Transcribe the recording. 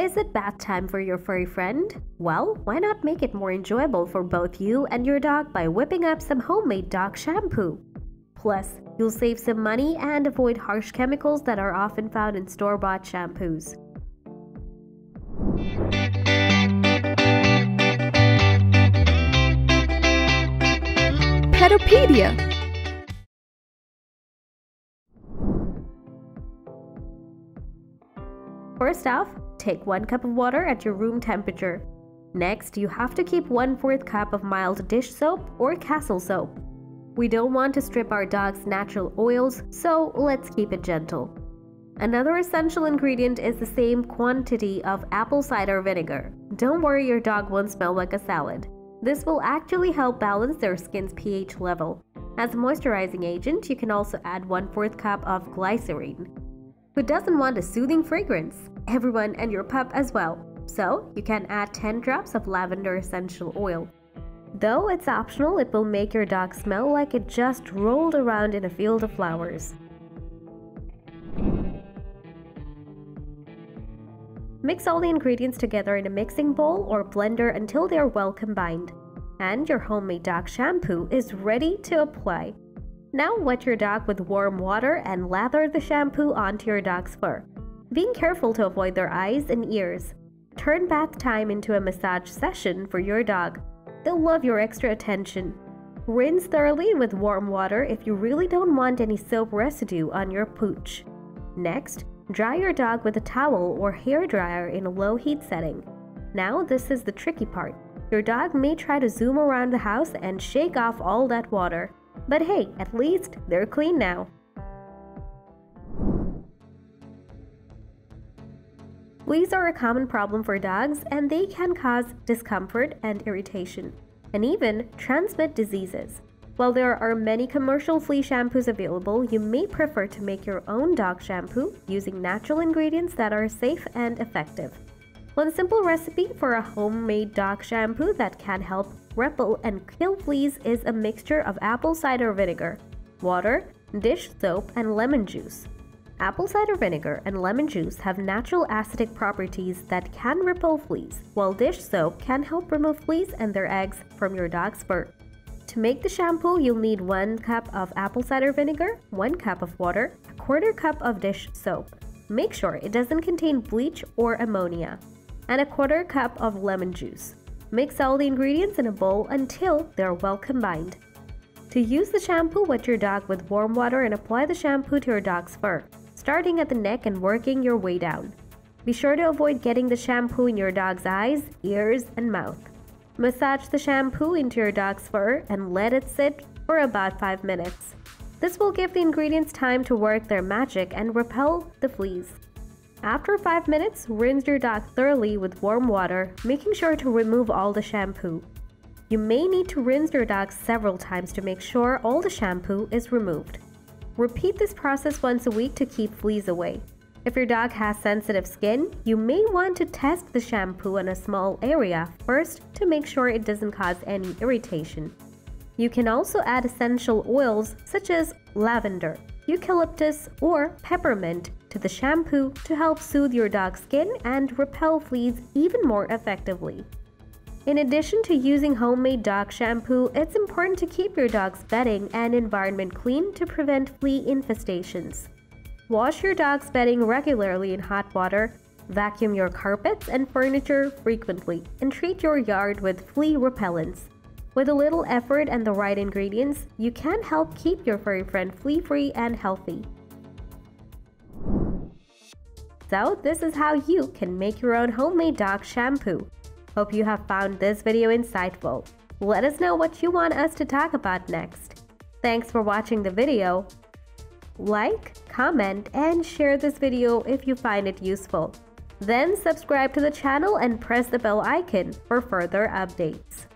Is it bath time for your furry friend? Well, why not make it more enjoyable for both you and your dog by whipping up some homemade dog shampoo? Plus, you'll save some money and avoid harsh chemicals that are often found in store-bought shampoos. Petopedia. First off, take 1 cup of water at your room temperature. Next, you have to keep 1/4 cup of mild dish soap or castle soap. We don't want to strip our dog's natural oils, so let's keep it gentle. Another essential ingredient is the same quantity of apple cider vinegar. Don't worry, your dog won't smell like a salad. This will actually help balance their skin's pH level. As a moisturizing agent, you can also add 1/4 cup of glycerine. Who doesn't want a soothing fragrance? Everyone, and your pup as well. So, you can add 10 drops of lavender essential oil. Though it's optional, it will make your dog smell like it just rolled around in a field of flowers. Mix all the ingredients together in a mixing bowl or blender until they are well combined. And your homemade dog shampoo is ready to apply. Now wet your dog with warm water and lather the shampoo onto your dog's fur, being careful to avoid their eyes and ears. Turn bath time into a massage session for your dog. They'll love your extra attention. Rinse thoroughly with warm water if you really don't want any soap residue on your pooch. Next, dry your dog with a towel or hairdryer in a low heat setting. Now this is the tricky part. Your dog may try to zoom around the house and shake off all that water. But hey, at least they're clean now. Fleas are a common problem for dogs, and they can cause discomfort and irritation, and even transmit diseases. While there are many commercial flea shampoos available, you may prefer to make your own dog shampoo using natural ingredients that are safe and effective. One simple recipe for a homemade dog shampoo that can help repel and kill fleas is a mixture of apple cider vinegar, water, dish soap, and lemon juice. Apple cider vinegar and lemon juice have natural acidic properties that can repel fleas, while dish soap can help remove fleas and their eggs from your dog's fur. To make the shampoo, you'll need 1 cup of apple cider vinegar, 1 cup of water, 1/4 cup of dish soap. Make sure it doesn't contain bleach or ammonia, and 1/4 cup of lemon juice. Mix all the ingredients in a bowl until they're well combined. To use the shampoo, wet your dog with warm water and apply the shampoo to your dog's fur, starting at the neck and working your way down. Be sure to avoid getting the shampoo in your dog's eyes, ears, and mouth. Massage the shampoo into your dog's fur and let it sit for about 5 minutes. This will give the ingredients time to work their magic and repel the fleas. After 5 minutes, rinse your dog thoroughly with warm water, making sure to remove all the shampoo. You may need to rinse your dog several times to make sure all the shampoo is removed. Repeat this process once a week to keep fleas away. If your dog has sensitive skin, you may want to test the shampoo on a small area first to make sure it doesn't cause any irritation. You can also add essential oils such as lavender, eucalyptus, or peppermint to the shampoo to help soothe your dog's skin and repel fleas even more effectively. In addition to using homemade dog shampoo, it's important to keep your dog's bedding and environment clean to prevent flea infestations. Wash your dog's bedding regularly in hot water, vacuum your carpets and furniture frequently, and treat your yard with flea repellents. With a little effort and the right ingredients, you can help keep your furry friend flea-free and healthy. So, this is how you can make your own homemade dog shampoo. Hope you have found this video insightful. Let us know what you want us to talk about next. Thanks for watching the video. Like, comment, and share this video if you find it useful. Then subscribe to the channel and press the bell icon for further updates.